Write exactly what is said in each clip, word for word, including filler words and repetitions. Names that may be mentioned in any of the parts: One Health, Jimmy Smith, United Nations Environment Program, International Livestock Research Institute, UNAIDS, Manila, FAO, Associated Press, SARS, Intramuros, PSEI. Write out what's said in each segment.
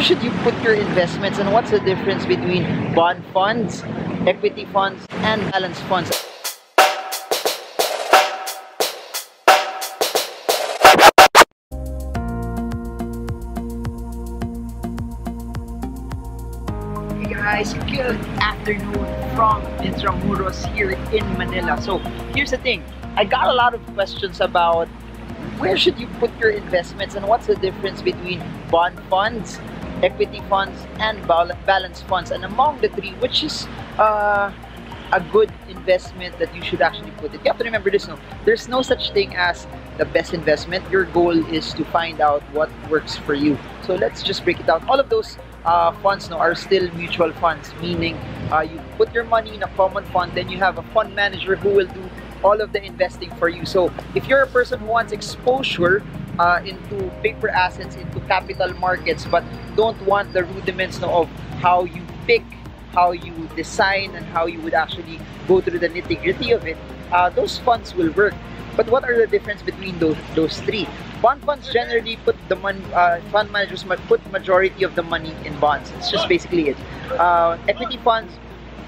where should you put your investments, and what's the difference between bond funds, equity funds, and balanced funds? Hey guys, good afternoon from Intramuros here in Manila. So here's the thing, I got a lot of questions about where should you put your investments and what's the difference between bond funds, equity funds, and balance funds, and among the three, which is uh, a good investment that you should actually put it. You have to remember this, no? There's no such thing as the best investment. Your goal is to find out what works for you. So let's just break it down. All of those uh, funds no, are still mutual funds, meaning uh, you put your money in a common fund, then you have a fund manager who will do all of the investing for you. So if you're a person who wants exposure uh, into paper assets, into capital markets, but don't want the rudiments no, of how you pick, how you design, and how you would actually go through the nitty-gritty of it, uh, those funds will work. But what are the difference between those those three? Bond funds generally put the money, uh, fund managers might put majority of the money in bonds. It's just basically it. Uh, equity funds,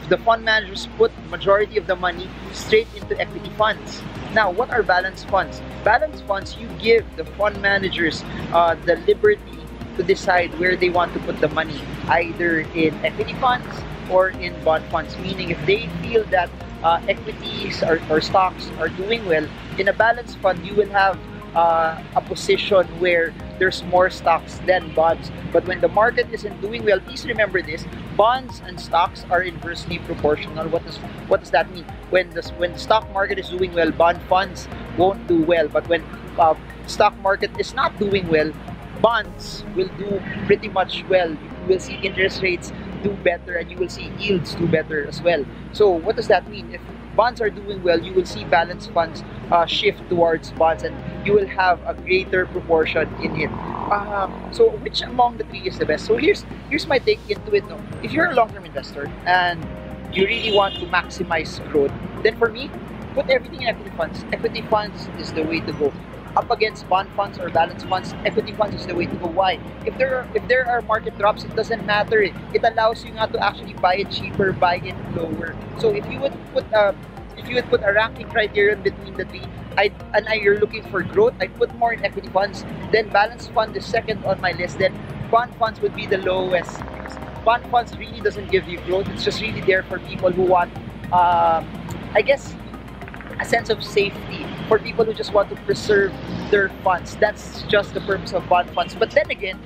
the fund managers put majority of the money straight into equity funds. Now, what are balance funds? Balance funds, you give the fund managers uh, the liberty to decide where they want to put the money, either in equity funds or in bond funds. Meaning, if they feel that uh, equities or, or stocks are doing well, in a balance fund, you will have uh, a position where there's more stocks than bonds. But when the market isn't doing well, please remember this, bonds and stocks are inversely proportional. What does, what does that mean? When the, when the stock market is doing well, bond funds won't do well. But when uh, stock market is not doing well, bonds will do pretty much well. You will see interest rates do better, and you will see yields do better as well. So what does that mean? If bonds are doing well, you will see balanced funds uh, shift towards bonds, and you will have a greater proportion in it. Uh, so which among the three is the best? So here's here's my take into it. No? If you're a long-term investor and you really want to maximize growth, then for me, put everything in equity funds. Equity funds is the way to go. Up against bond funds or balance funds, equity funds is the way to go. Why? If there are, if there are market drops, it doesn't matter. It allows you not to actually buy it cheaper, buy it lower. So if you would put a, if you would put a ranking criterion between the three, I, and I, you're looking for growth, I put more in equity funds. Then balance fund is second on my list. Then bond funds would be the lowest. Bond funds really doesn't give you growth. It's just really there for people who want, uh, I guess, a sense of safety, for people who just want to preserve their funds. That's just the purpose of bond funds. But then again,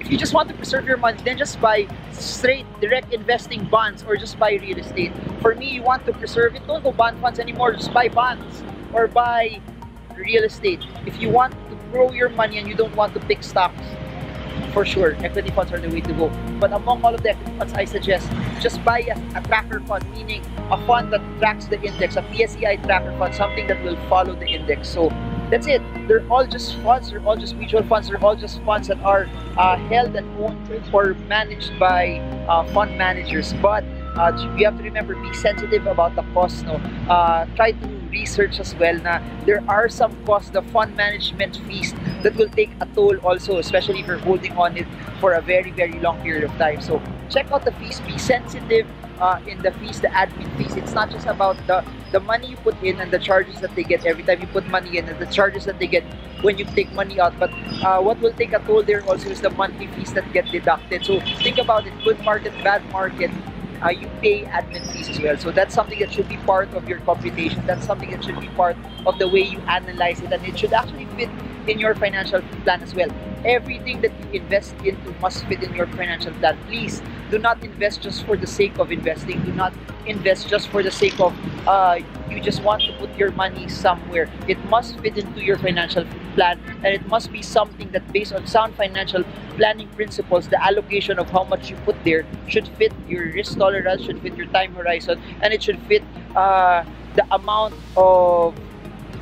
if you just want to preserve your money, then just buy straight direct investing bonds or just buy real estate. For me, you want to preserve it, don't go bond funds anymore, just buy bonds or buy real estate. If you want to grow your money and you don't want to pick stocks, for sure, equity funds are the way to go. But among all of the equity funds, I suggest just buy a, a tracker fund, meaning a fund that tracks the index, a P S E I tracker fund, something that will follow the index. So that's it. They're all just funds. They're all just mutual funds. They're all just funds that are uh, held and owned or managed by uh, fund managers. But uh, you have to remember, be sensitive about the cost. No? Uh, try to research as well. Na there are some costs, the fund management fees, that will take a toll also, especially if you're holding on it for a very, very long period of time. So check out the fees. Be sensitive uh, in the fees, the admin fees. It's not just about the, the money you put in and the charges that they get every time you put money in, and the charges that they get when you take money out. But uh, what will take a toll there also is the monthly fees that get deducted. So think about it. Good market, bad market. Uh, you pay admin fees as well. So that's something that should be part of your computation. That's something that should be part of the way you analyze it, and it should actually fit in your financial plan as well. Everything that you invest into must fit in your financial plan. Please do not invest just for the sake of investing. Do not invest just for the sake of uh, you just want to put your money somewhere. It must fit into your financial plan, and it must be something that, based on sound financial planning principles, the allocation of how much you put there should fit your risk tolerance, should fit your time horizon, and it should fit uh, the amount of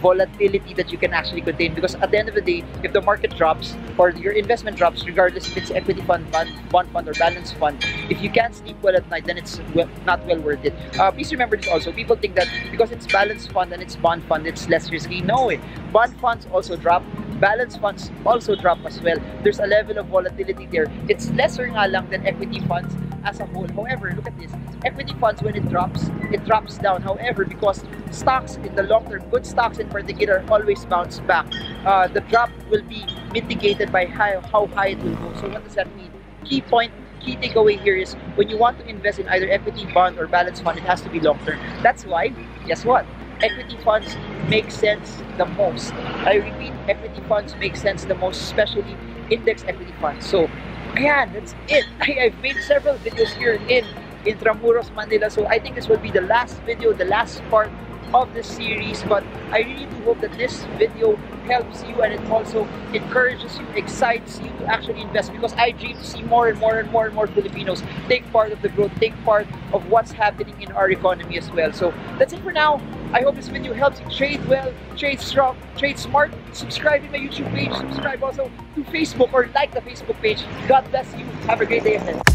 volatility that you can actually contain. Because at the end of the day, if the market drops or your investment drops, regardless if it's equity fund, fund bond fund, or balance fund, if you can't sleep well at night, then it's well, not well worth it. Uh, please remember this also. People think that because it's balance fund and it's bond fund, it's less risky. No, it bond funds also drop. balance funds also drop as well. There's a level of volatility there. It's lesser nga lang than equity funds as a whole. However, look at this. Equity funds, when it drops, it drops down. However, because stocks in the long term, good stocks in particular, always bounce back. Uh, the drop will be mitigated by how, how high it will go. So what does that mean? Key point, key takeaway here is when you want to invest in either equity bond or balance fund, it has to be long term. That's why, guess what? Equity funds make sense the most. I repeat, equity funds make sense the most, especially index equity funds. So, ayan, that's it. I, I've made several videos here in Intramuros, Manila. So I think this will be the last video, the last part of this series. But I really do hope that this video helps you and it also encourages you, excites you to actually invest, because I dream to see more and more and more and more Filipinos take part of the growth, take part of what's happening in our economy as well. So that's it for now. I hope this video helps you trade well, trade strong, trade smart. Subscribe to my YouTube page, subscribe also to Facebook or like the Facebook page. God bless you. Have a great day ahead.